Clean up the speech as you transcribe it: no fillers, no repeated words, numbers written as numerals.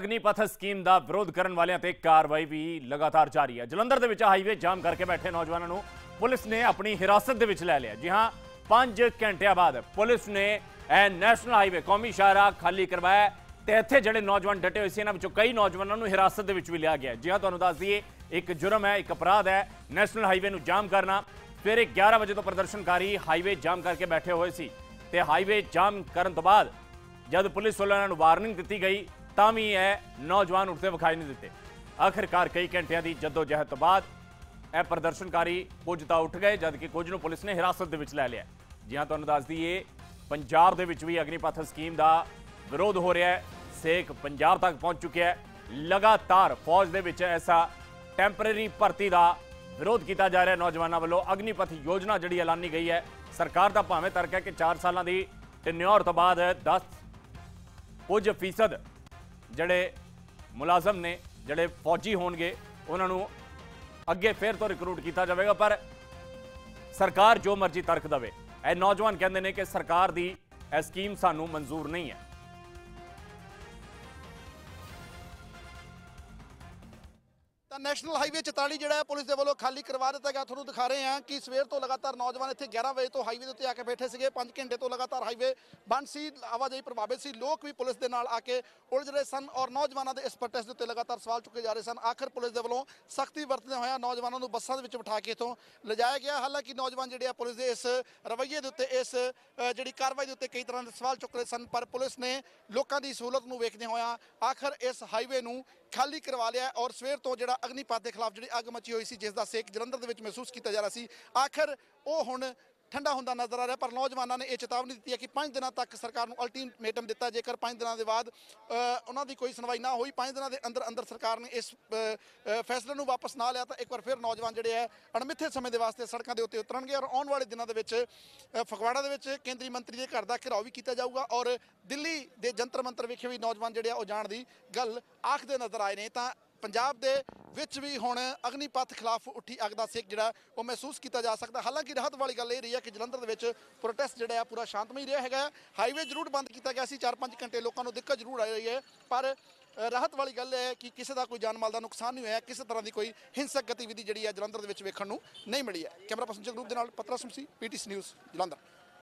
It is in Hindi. ਅਗਨੀਪਥ स्कीम का विरोध करने वाले ते कार्रवाई भी लगातार जारी है। जलंधर के हाईवे जाम करके बैठे नौजवानों पुलिस ने अपनी हिरासत लै लिया। जी हाँ, 5 घंटे बाद पुलिस ने नैशनल हाईवे कौमी शाहरा खाली करवाया। तो इतने जोड़े नौजवान डटे हुए थे इन्होंने कई नौजवानों हिरासत भी लिया गया। जी हाँ, तो दस दिए एक जुर्म है, एक अपराध है नैशनल हाईवे को जाम करना। सवेरे 11 बजे तो प्रदर्शनकारी हाईवे जाम करके बैठे हुए सी ते हाईवे जाम करने तो बाद जब पुलिस वालों ने वार्निंग दी गई तां भी यह नौजवान उठते विखाई नहीं दिते। आखिरकार कई घंटिया की जद्दोजहद तो बाद यह प्रदर्शनकारी कुछ तो उठ गए जबकि कुछ को पुलिस ने हिरासत में लै लिया। जी हाँ, तुहानूं दस दईए पंजाब दे विच भी अग्निपथ स्कीम का विरोध हो रहा है। सेक पंजाब तक पहुँच चुकी है। लगातार फौज दे विच ऐसा टैंपरेरी भर्ती का विरोध किया जा रहा है। नौजवानों वालों अग्निपथ योजना जी एलानी गई है। सरकार का भावें तर्क है कि 4 साल की टेन्योर तो बाद 10% जड़े मुलाजम ने जड़े फौजी होंगे उन्होंने अगे फिर तो रिक्रूट किया जाएगा, पर सरकार जो मर्जी तर्क दे। यह नौजवान कहते हैं कि सरकार की यह स्कीम सानू मंजूर नहीं है। नैशनल हाईवे 44 जोड़ा है पुलिस के वालों खाली करवा दिता गया। थोड़ा दिखा रहे हैं कि सवेर तो लगातार नौजवान इतने 11 बजे तो हाईवे उत्ते आके बैठे थे। 5 घंटे तो लगातार हाईवे बंद सी, आवाजाही प्रभावित सी, लोग भी पुलिस के नाल आके उलझ रहे सन और नौजवानों के इस प्रोटेस्ट उत्ते लगातार सवाल चुके जा रहे सन। आखिर पुलिस के वालों सख्ती वरतते हुए नौजवानों को बसा के बिठा के इतों लिजाया गया। हालांकि नौजवान जोड़े पुलिस के इस रवैये के उत्ते इस जी कार्रवाई के उत्ते कई तरह के सवाल चुक रहे सन, पर पुलिस ने लोगों की सहूलत को वेखदे होया आखिर इस हाईवे को खाली करवा लिया। और सवेर तो जो अग्निपथ के खिलाफ जी अग मची हुई सी जिसका सेक जलंधर के महसूस किया जा रहा सी, आखिर वो हुण ठंडा होंदा नजर आ रहा है। पर नौजवानों ने यह चेतावनी दी है कि 5 दिनों तक सरकार ने अल्टीमेटम दिता। जेकर 5 दिनों के बाद उन्हों की कोई सुनवाई ना हुई, 5 दिनों के अंदर अंदर सरकार ने इस फैसले को वापस ना लिया तो एक बार फिर नौजवान जोड़े है अणमिथे समय के वास्ते सड़कों के उत्ते उतरनगे। और आने वाले दिनों के फगवाड़ा के केंद्रीय मंत्री के घर का घिराव भी किया जाऊगा और दिल्ली के जंतर मंतर विखे भी नौजवान जोड़े वो जाने की गल आखते नजर आए हैं। तो पंजाब दे विच भी हुण अग्निपथ खिलाफ उठी अग दा सेक जिहड़ा वो महसूस किया जा सकता। हालांकि राहत वाली गल यह रही है कि जलंधर दे विच प्रोटेस्ट जिहड़ा पूरा शांतमई रहा है। हाईवे जरूर बंद किया गया सी, 4-5 घंटे लोगों को दिक्कत जरूर आ रही है, पर राहत वाली गल है कि किसी का कोई जान माल का नुकसान नहीं होया। किसी तरह की कोई हिंसक गतिविधि जिहड़ी है जलंधर दे विच वेखण नूं नहीं मिली है। कैमरा पर्सन जगरूप दे नाल पत्रसमसी, PTC न्यूज़, जलंधर।